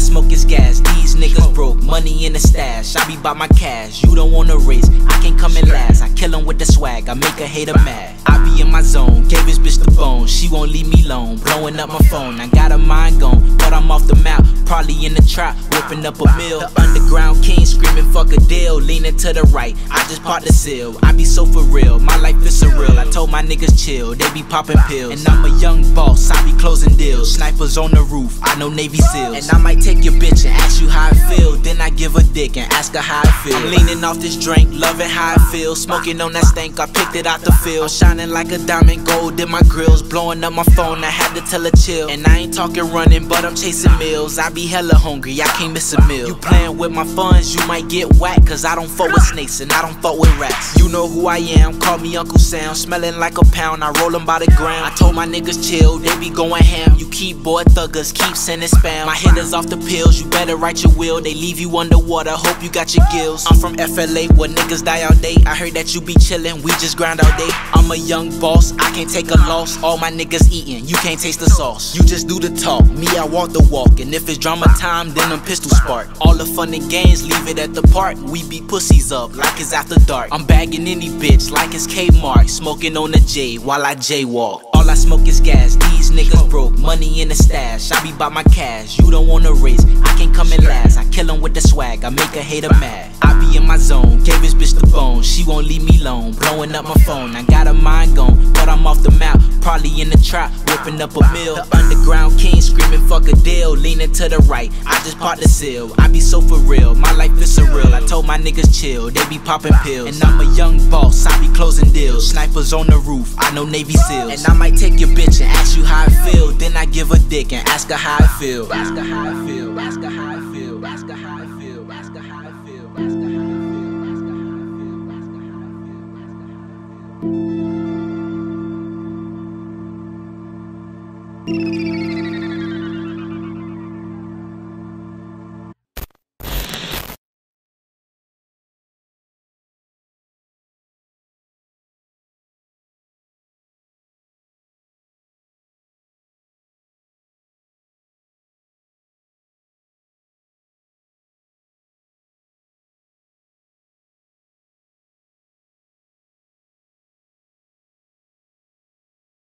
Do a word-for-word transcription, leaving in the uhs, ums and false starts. smoke is gas. These niggas broke, money in the stash. I be by my cash, you don't wanna race. I can't come in last, I kill him with the swag. I make a hater mad. I be in my zone, gave this bitch the bone. She won't leave me alone, blowing up my phone. I got a mind gone, but I'm off the map. Probably in the trap, whipping up a mill. The Underground King screaming fuck a deal. Leaning to the right, I just part the seal. I be so for real, my life is surreal. I told my niggas chill, they be popping pills. And I'm a young boss, I be closing deals. Snipers on the roof, I know Navy SEALs. And I might take your bitch and ask you how it feel. Then I give a dick and ask her how it feel. I'm leaning off this drink, loving how it feels. Smoking on that stank, I picked it out the field. Shining like a diamond, gold in my grills. Blowing up my phone, I had to tell her chill. And I ain't talking running, but I'm chasing meals. I be hella hungry, I can't miss a meal. You playing with my funds, you might get whacked. Cause I don't fuck with snakes and I don't fuck with rats. You know who I am, call me Uncle Sam. Smelling like a pound, I roll them by the ground. I told my niggas chill, they be going ham. You keep boy thuggers, keep sending spam. My hitters off the pills, you better write your will. They leave you underwater, hope you got your gills. I'm from F L A, where niggas die all day. I heard that you be chillin', we just grind all day. I'm a young boss, I can't take a loss. All my niggas eatin', you can't taste the sauce. You just do the talk, me I walk the walk. And if it's drama time, then them pistols spark. All the fun and games, leave it at the park. We beat pussies up, like it's after dark. I'm bagging any bitch, like it's Kmart. Smoking on the J, while I jaywalk. All I smoke is gas, these niggas broke, money in the stash. I be by my cash, you don't wanna race. I can't come in last, I kill him with the swag. I make a hater mad. I be in my zone, gave this bitch the bone. She won't leave me alone, blowing up my phone. I got a mind gone, but I'm off the map. Probably in the trap, whipping up a mill. The Underground King screaming fuck a deal. Leaning to the right, I just part the seal. I be so for real, my life is surreal. I told my niggas chill, they be popping pills. And I'm a young boss, I be closing deals. Snipers on the roof, I know Navy SEALs. And I might take your bitch and ask you how it feel. Then I give a dick and ask her how it feel. Ask her how it feel. Ask her how it feel. Ask her how it feel.